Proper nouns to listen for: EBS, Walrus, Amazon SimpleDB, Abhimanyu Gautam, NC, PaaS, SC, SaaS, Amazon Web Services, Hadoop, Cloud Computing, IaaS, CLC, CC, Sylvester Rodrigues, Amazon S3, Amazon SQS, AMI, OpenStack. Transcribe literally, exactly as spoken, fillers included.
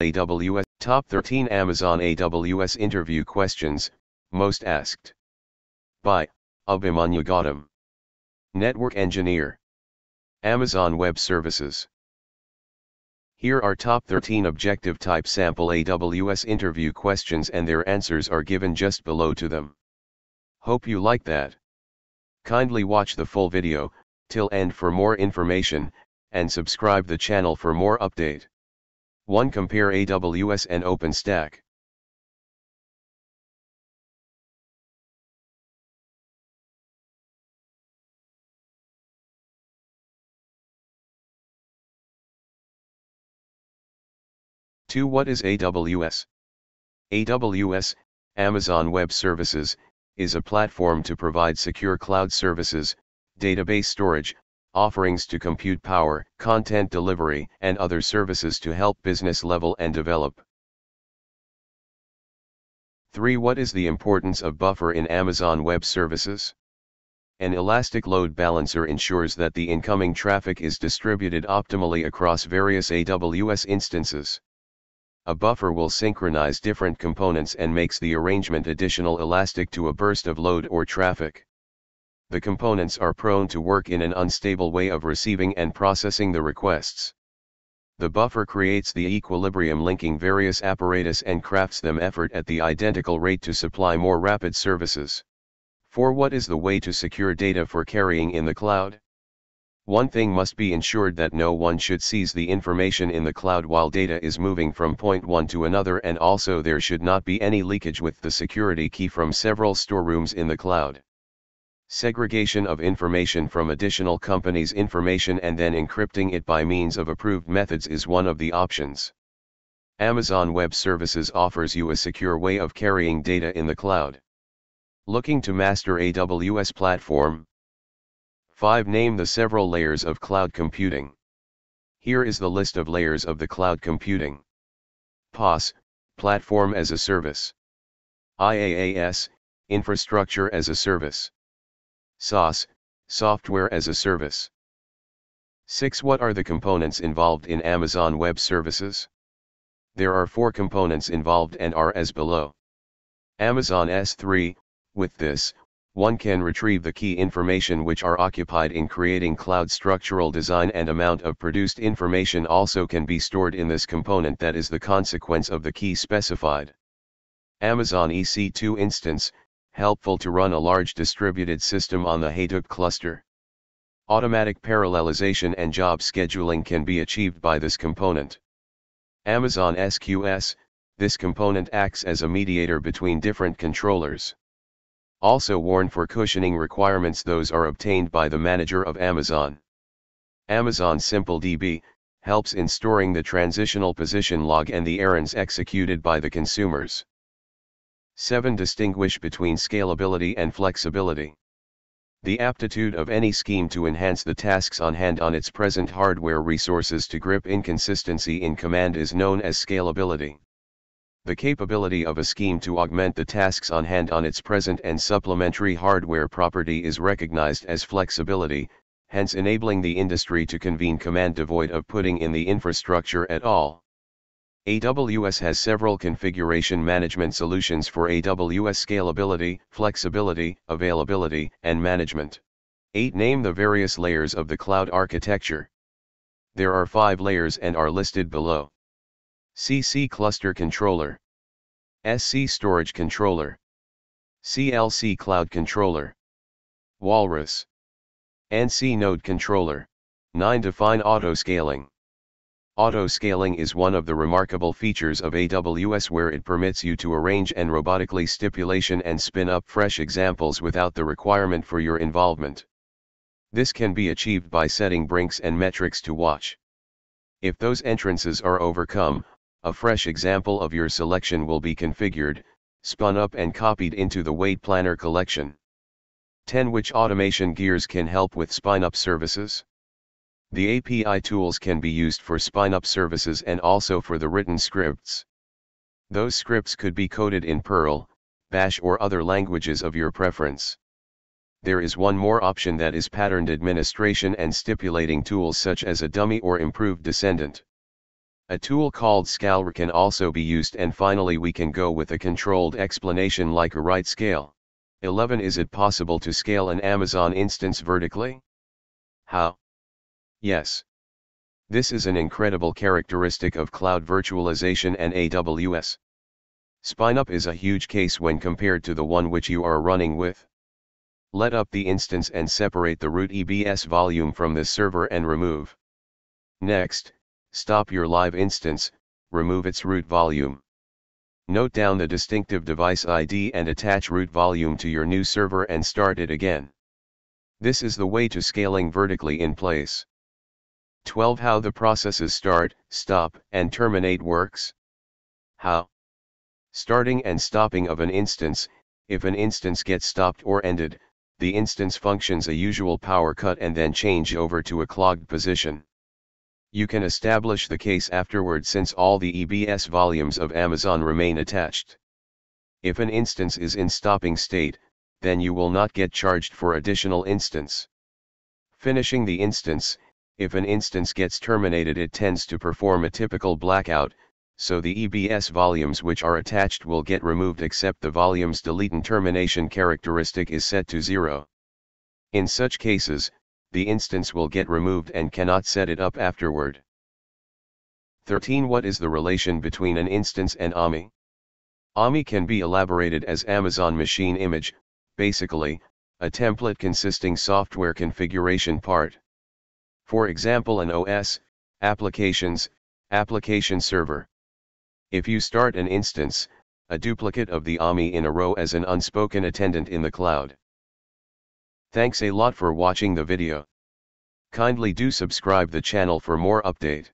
A W S Top thirteen Amazon A W S Interview Questions, Most Asked. By Abhimanyu Gautam. Network Engineer. Amazon Web Services. Here are top thirteen objective type sample A W S interview questions, and their answers are given just below to them. Hope you like that. Kindly watch the full video till end for more information, and subscribe the channel for more update. one Compare A W S and OpenStack. two What is A W S? A W S, Amazon Web Services, is a platform to provide secure cloud services, database storage, offerings to compute power, content delivery, and other services to help business level and develop. three What is the importance of buffer in Amazon Web Services? An elastic load balancer ensures that the incoming traffic is distributed optimally across various A W S instances. A buffer will synchronize different components and makes the arrangement additional elastic to a burst of load or traffic. The components are prone to work in an unstable way of receiving and processing the requests. The buffer creates the equilibrium linking various apparatus and crafts them effort at the identical rate to supply more rapid services. four What is the way to secure data for carrying in the cloud? One thing must be ensured, that no one should seize the information in the cloud while data is moving from point one to another, and also there should not be any leakage with the security key from several storerooms in the cloud. Segregation of information from additional companies' information and then encrypting it by means of approved methods is one of the options. Amazon Web Services offers you a secure way of carrying data in the cloud. Looking to master A W S platform? five Name the several layers of cloud computing. Here is the list of layers of the cloud computing. PaaS, Platform as a Service. IaaS, Infrastructure as a Service. SaaS, Software as a Service. six What are the components involved in Amazon Web Services? There are four components involved and are as below. Amazon S three, with this, one can retrieve the key information which are occupied in creating cloud structural design, and amount of produced information also can be stored in this component that is the consequence of the key specified. Amazon E C two instance, helpful to run a large distributed system on the Hadoop cluster. Automatic parallelization and job scheduling can be achieved by this component. Amazon S Q S, this component acts as a mediator between different controllers. Also warn for cushioning requirements, those are obtained by the manager of Amazon. Amazon SimpleDB, helps in storing the transitional position log and the errands executed by the consumers. seven Distinguish between scalability and flexibility. The aptitude of any scheme to enhance the tasks on hand on its present hardware resources to grip inconsistency in command is known as scalability. The capability of a scheme to augment the tasks on hand on its present and supplementary hardware property is recognized as flexibility, hence enabling the industry to convene command devoid of putting in the infrastructure at all. A W S has several configuration management solutions for A W S scalability, flexibility, availability, and management. eight Name the various layers of the cloud architecture. There are five layers and are listed below. C C Cluster Controller, S C Storage Controller, C L C Cloud Controller, Walrus, N C Node Controller. nine Define Autoscaling. Autoscaling is one of the remarkable features of A W S, where it permits you to arrange and robotically stipulation and spin up fresh examples without the requirement for your involvement. This can be achieved by setting brinks and metrics to watch. If those entrances are overcome, a fresh example of your selection will be configured, spun up and copied into the Wait Planner collection. ten Which automation gears can help with spin-up services? The A P I tools can be used for spin-up services and also for the written scripts. Those scripts could be coded in Perl, Bash, or other languages of your preference. There is one more option, that is patterned administration and stipulating tools such as a dummy or improved descendant. A tool called scalar can also be used, and finally we can go with a controlled explanation like a right scale. eleven Is it possible to scale an Amazon instance vertically? How? Yes. This is an incredible characteristic of cloud virtualization and A W S. Spin-up is a huge case when compared to the one which you are running with. Let up the instance and separate the root E B S volume from the server and remove. Next, stop your live instance, remove its root volume. Note down the distinctive device I D and attach root volume to your new server and start it again. This is the way to scaling vertically in place. twelve How the processes start, stop, and terminate works. How? Starting and stopping of an instance. If an instance gets stopped or ended, the instance functions a usual power cut and then change over to a clogged position. You can establish the case afterward since all the E B S volumes of Amazon remain attached. If an instance is in stopping state, then you will not get charged for additional instance. Finishing the instance. If an instance gets terminated, it tends to perform a typical blackout, so the E B S volumes which are attached will get removed except the volumes delete and termination characteristic is set to zero. In such cases, the instance will get removed and cannot set it up afterward. thirteen What is the relation between an instance and A M I? A M I can be elaborated as Amazon Machine Image, basically, a template consisting software configuration part. For example, an O S, applications, application server. If you start an instance, a duplicate of the A M I in a row as an unspoken attendant in the cloud. Thanks a lot for watching the video. Kindly do subscribe the channel for more update.